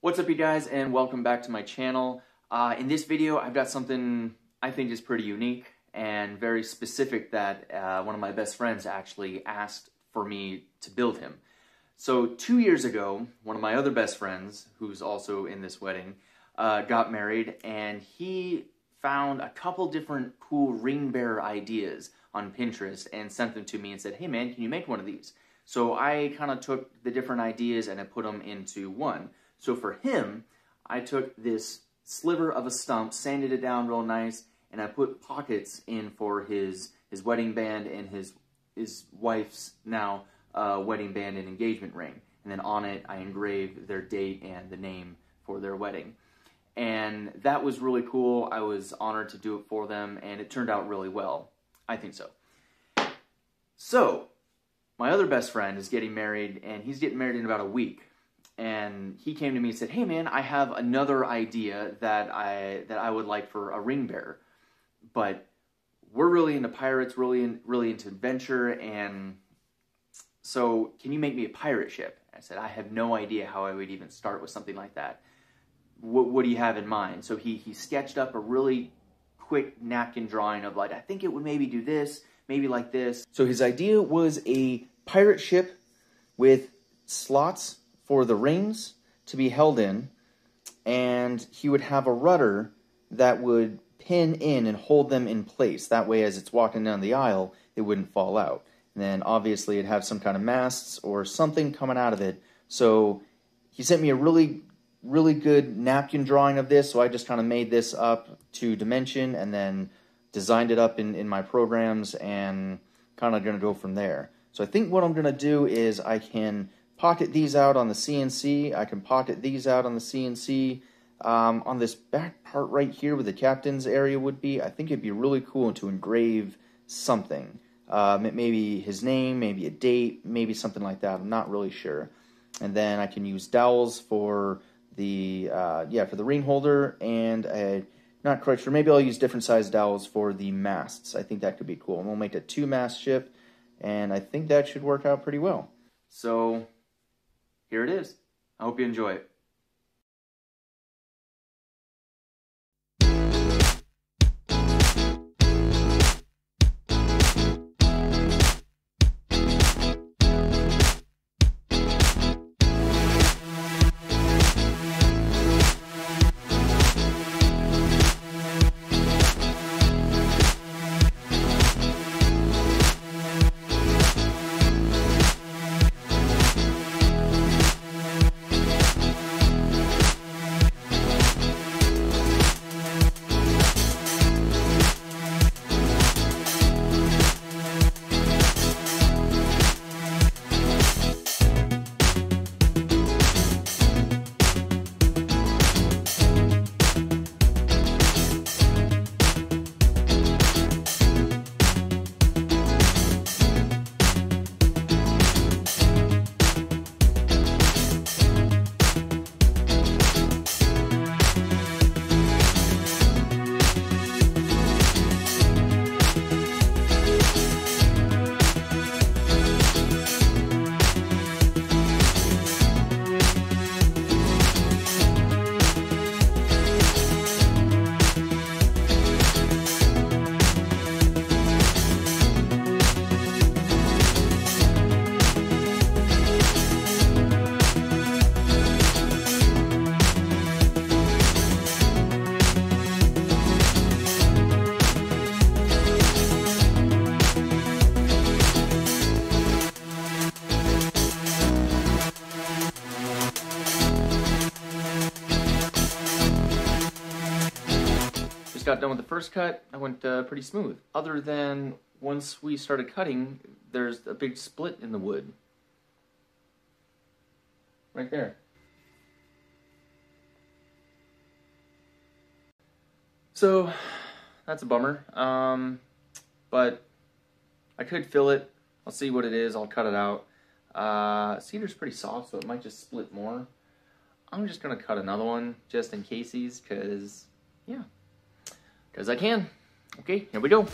What's up, you guys, and welcome back to my channel. In this video, I've got something I think is pretty unique and very specific that one of my best friends actually asked for me to build him. So 2 years ago, one of my other best friends, who's also in this wedding, got married, and he found a couple different cool ring bearer ideas on Pinterest and sent them to me and said, "Hey man, can you make one of these?" So I kind of took the different ideas and I put them into one. So for him, I took this sliver of a stump, sanded it down real nice, and I put pockets in for his wedding band and his wife's now wedding band and engagement ring. And then on it, I engraved their date and the name for their wedding. And that was really cool. I was honored to do it for them, and it turned out really well. I think so. So my other best friend is getting married, and he's getting married in about a week. And he came to me and said, "Hey man, I have another idea that I would like for a ring bearer, but we're really into pirates, really into adventure, and so can you make me a pirate ship?" I said, "I have no idea how I would even start with something like that. What do you have in mind?" So he sketched up a really quick napkin drawing of like, I think it would maybe do this, maybe like this. So his idea was a pirate ship with slots for the rings to be held in, and he would have a rudder that would pin in and hold them in place. That way, as it's walking down the aisle, it wouldn't fall out. And then obviously it'd have some kind of masts or something coming out of it. So he sent me a really good napkin drawing of this, so I just kind of made this up to dimension and then designed it up in my programs and kind of gonna go from there. So I think what I'm gonna do is I can pocket these out on the CNC. I can pocket these out on the CNC. On this back part right here where the captain's area would be, I think it'd be really cool to engrave something. Maybe his name, maybe a date, maybe something like that. I'm not really sure. And then I can use dowels for the for the ring holder, and I'm not quite sure. Maybe I'll use different size dowels for the masts. I think that could be cool. And we'll make a 2-mast ship, and I think that should work out pretty well. So here it is. I hope you enjoy it. Got done with the first cut, I went pretty smooth. Other than once we started cutting, there's a big split in the wood. Right there. So that's a bummer, but I could fill it. I'll see what it is, I'll cut it out. Cedar's pretty soft, so it might just split more. I'm just gonna cut another one just in cases, cause yeah. As I can. Okay, here we go.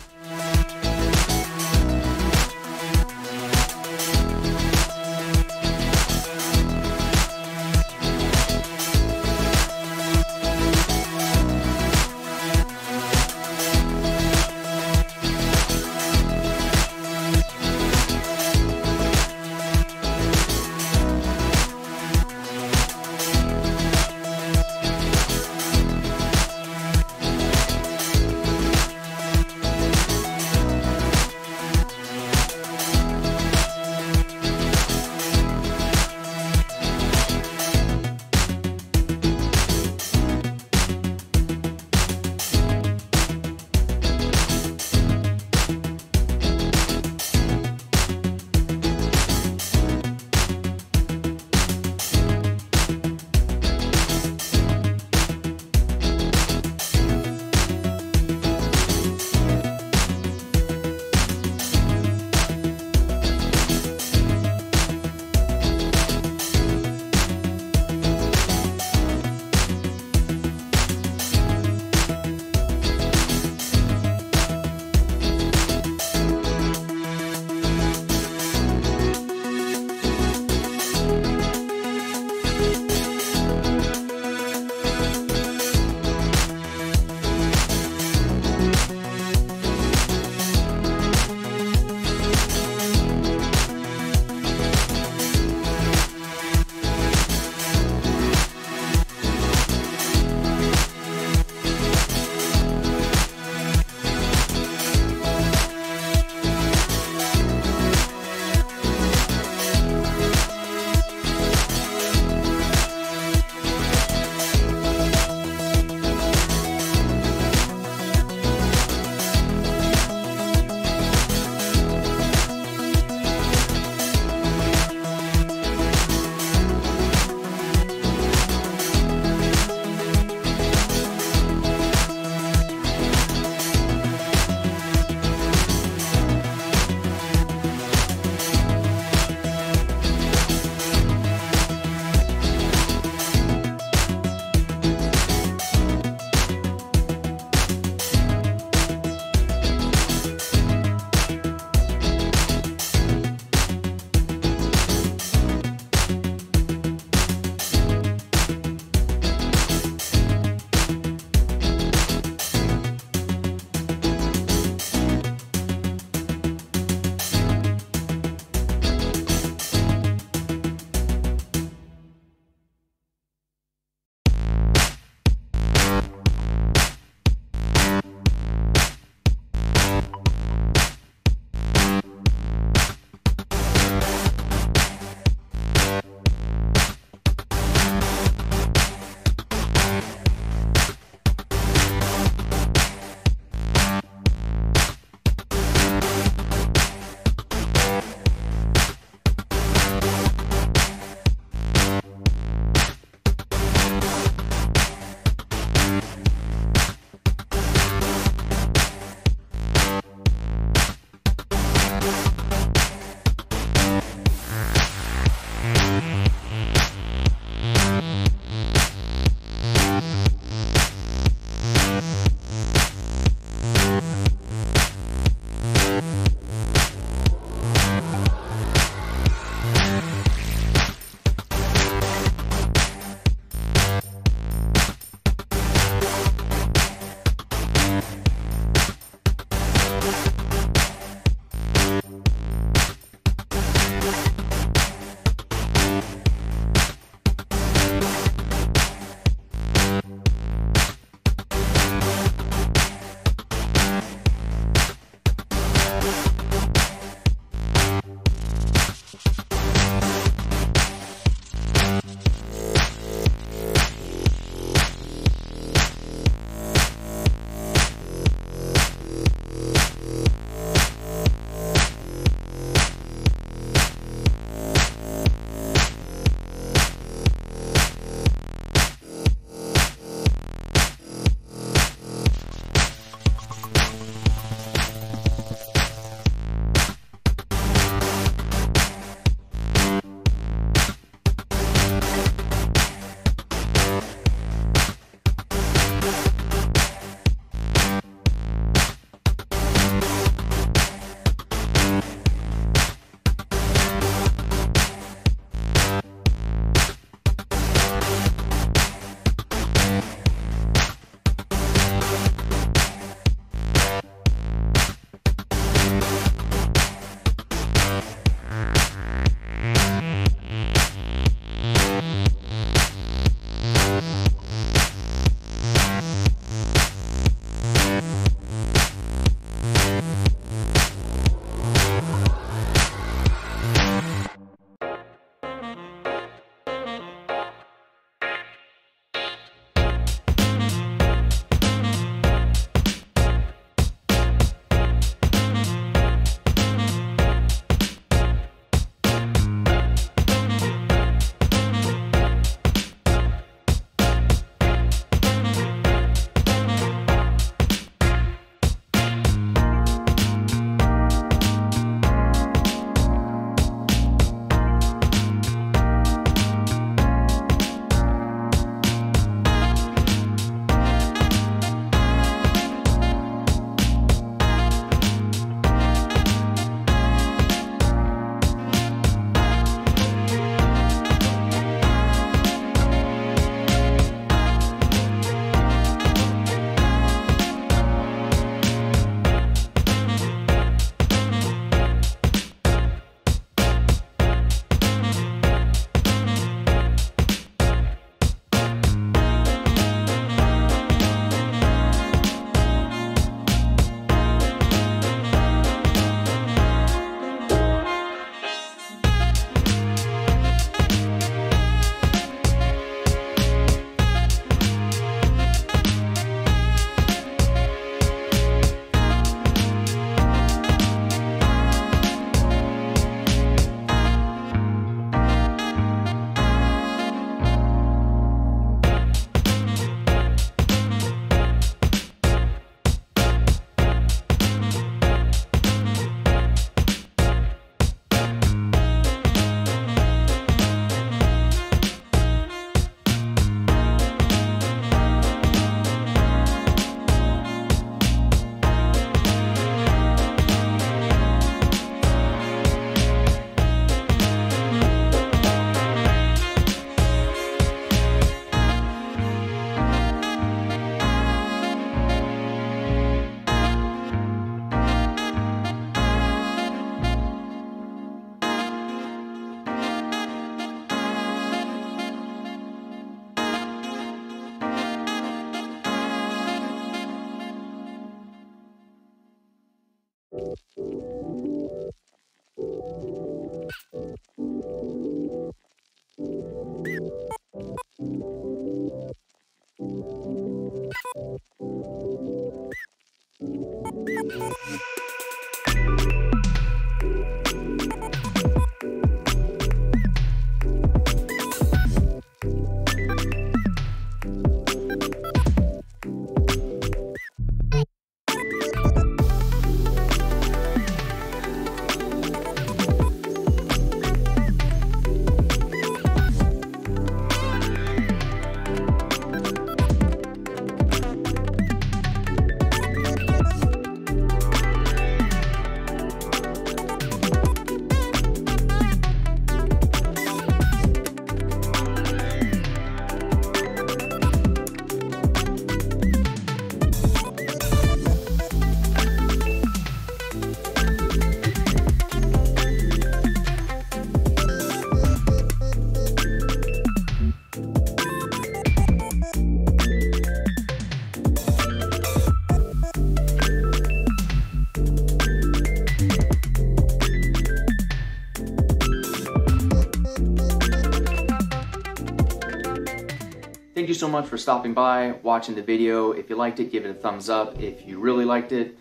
you so much for stopping by, watching the video. If you liked it, give it a thumbs up. If you really liked it,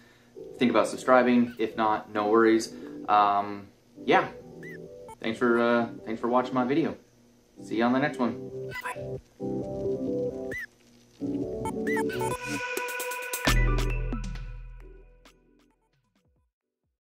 think about subscribing. If not, no worries. Yeah, thanks for watching my video. See you on the next one. Bye.